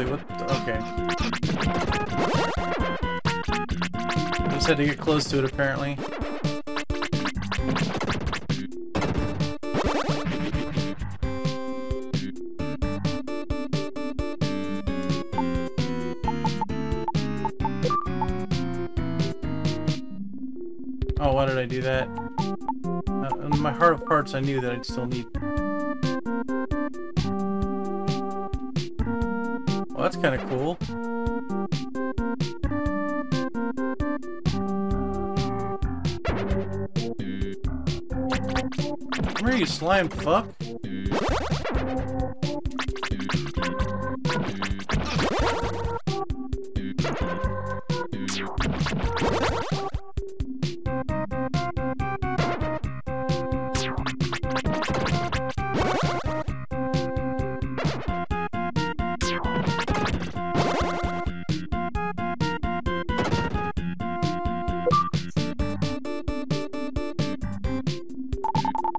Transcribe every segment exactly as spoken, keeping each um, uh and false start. seriously, what the, okay. I just had to get close to it, apparently. Oh, why did I do that? Uh, in my heart of hearts, I knew that I'd still need them. Well, that's kind of cool. Come here, you slime fuck.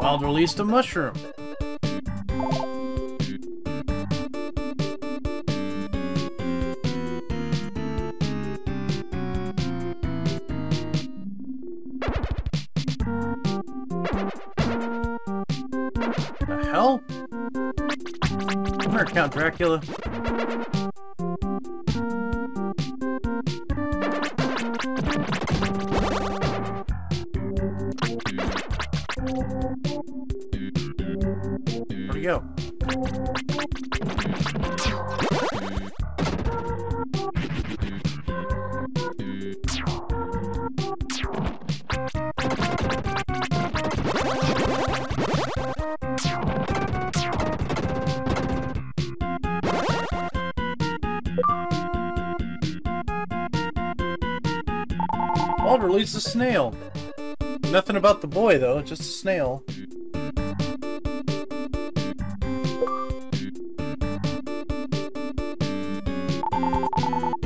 Wyld released a mushroom. The hell? Come here, Count Dracula. Go. I'll release the snail. Nothing about the boy though, just a snail.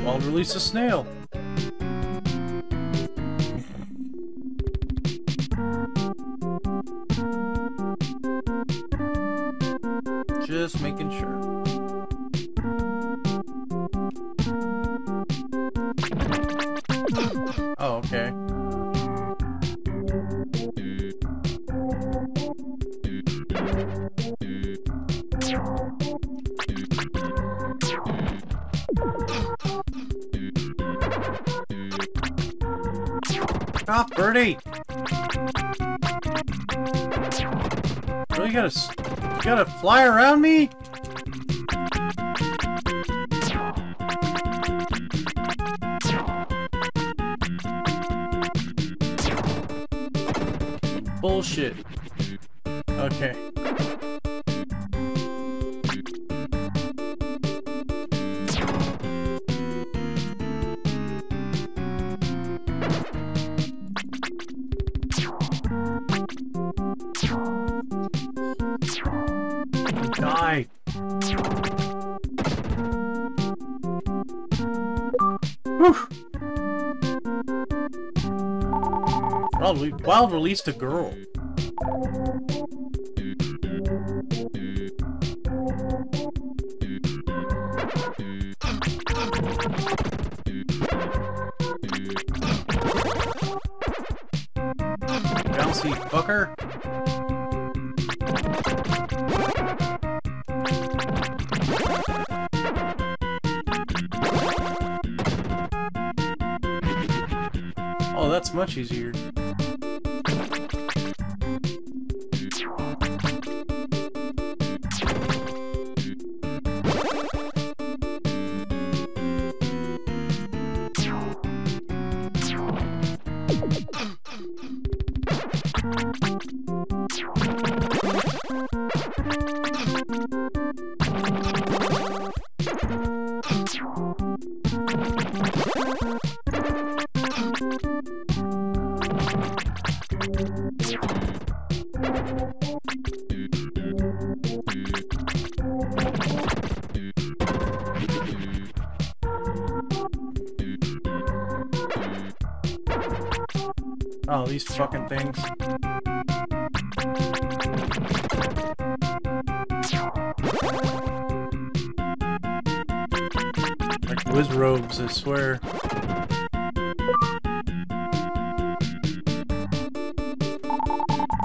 I'll release a snail. Just making sure. Oh, okay. Stop, Birdie! Really gotta, gotta fly around me? Bullshit. Okay. Die! Whew! Wyld released a girl. Bouncy fucker! Oh, that's much easier. Oh, these fucking things. Like whiz robes, I swear.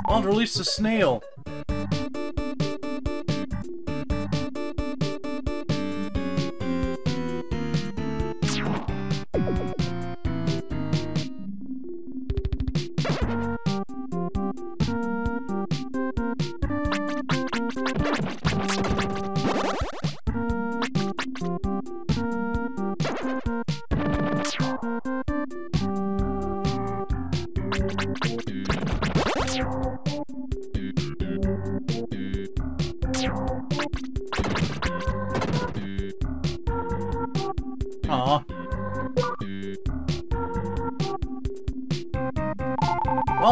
I'll release the snail!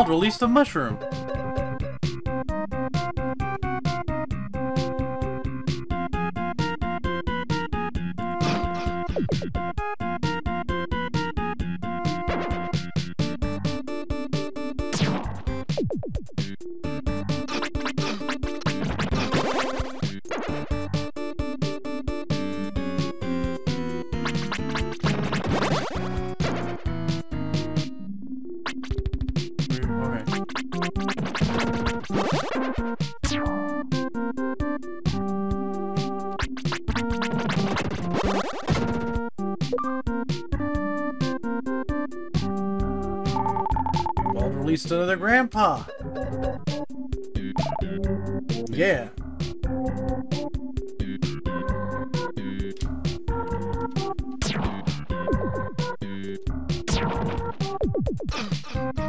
Release the mushroom. Another grandpa. Yeah.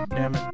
Damn it.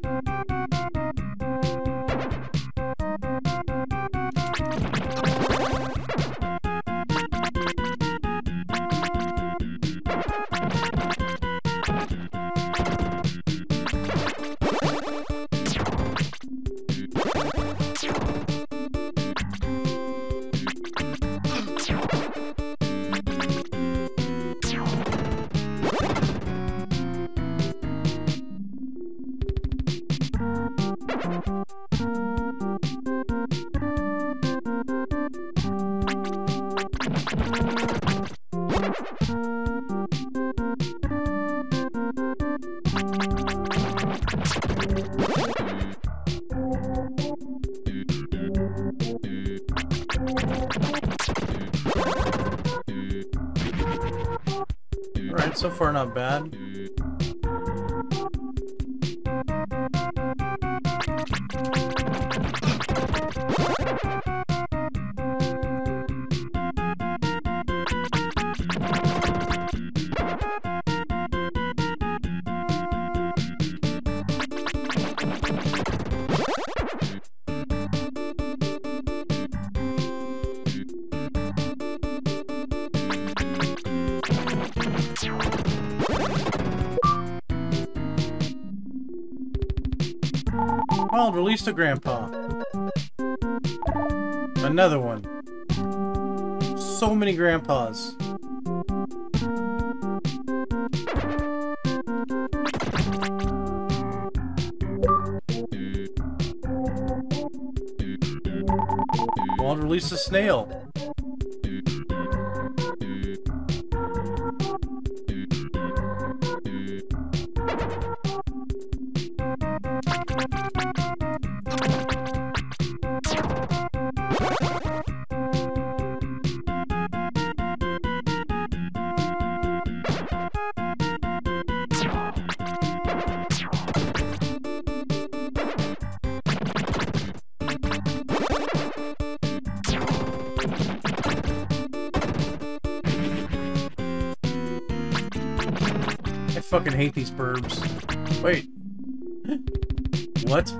So far, not bad. I'll release the grandpa. Another one. So many grandpas. I'll release the snail. I fucking hate these burbs. Wait. What?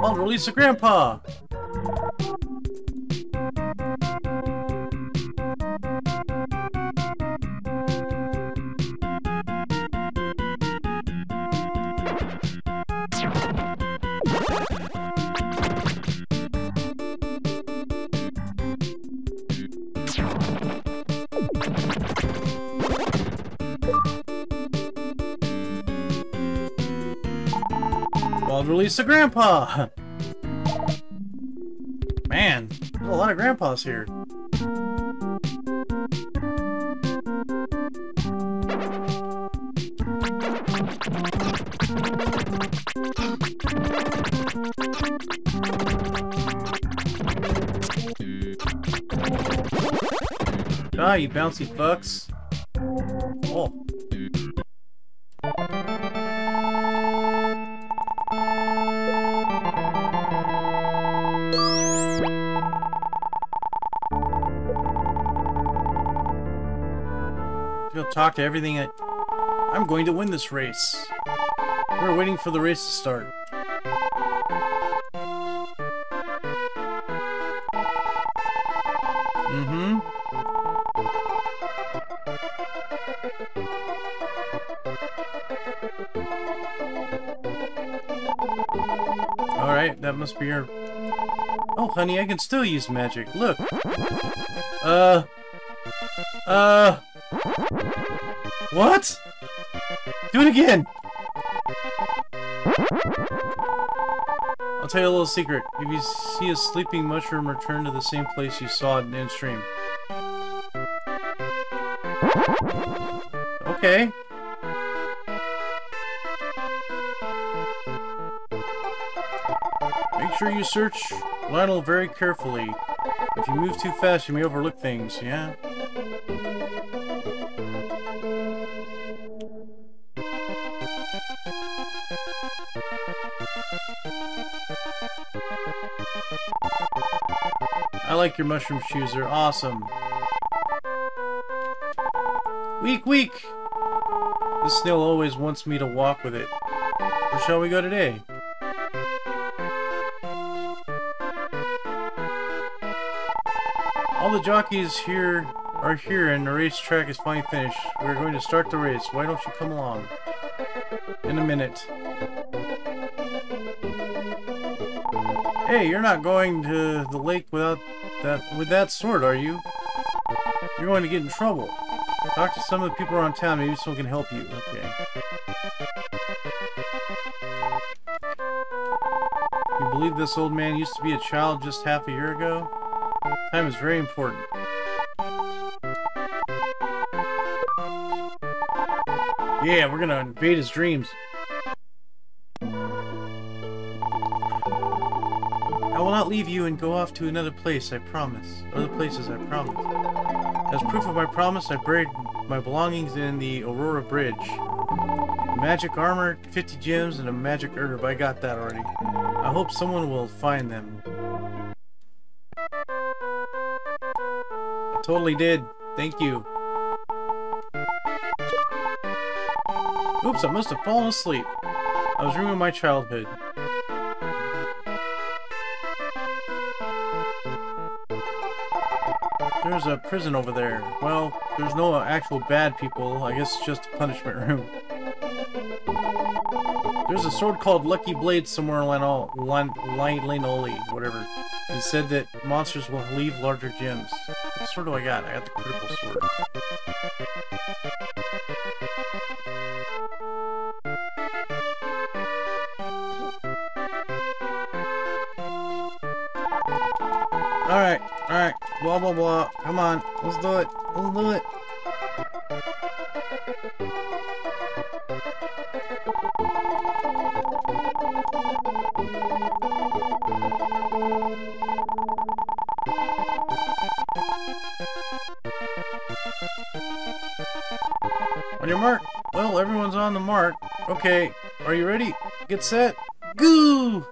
I'll release a grandpa! Wild release a grandpa! Man, there's a lot of grandpas here. Die, you bouncy fucks. Oh. You'll talk to everything that... I'm going to win this race. We're waiting for the race to start. That must be your... Oh, honey, I can still use magic. Look. Uh. Uh. What? Do it again. I'll tell you a little secret. If you see a sleeping mushroom, return to the same place you saw it in stream. Okay. Make sure you search Lanole very carefully. If you move too fast, you may overlook things, yeah? I like your mushroom shoes, they're awesome. Weak, weak! This snail always wants me to walk with it. Where shall we go today? All the jockeys here are here and the racetrack is finally finished. We're going to start the race. Why don't you come along? In a minute. Hey, you're not going to the lake without that with that sword, are you? You're going to get in trouble. Talk to some of the people around town, maybe someone can help you. Okay. You believe this old man used to be a child just half a year ago? Time is very important. Yeah, we're gonna invade his dreams. I will not leave you and go off to another place, I promise. Other places, I promise. As proof of my promise, I buried my belongings in the Aurora Bridge. Magic armor, fifty gems, and a magic herb. I got that already. I hope someone will find them. Totally did. Thank you. Oops, I must have fallen asleep. I was ruining my childhood. There's a prison over there. Well, there's no actual bad people. I guess it's just a punishment room. There's a sword called Lucky Blade somewhere in Lanole, Lanole, whatever. It said that monsters will leave larger gems. What sword do I got? I got the critical sword. Alright, alright. Blah, blah, blah. Come on. Let's do it. Let's do it. On your mark. Well, everyone's on the mark. Okay, are you ready? Get set. Goo!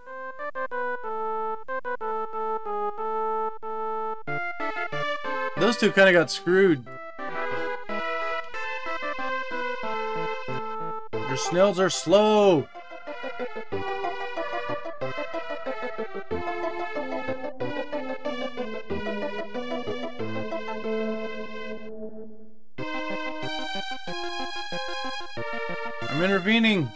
Those two kind of got screwed. Your snails are slow. I'm intervening.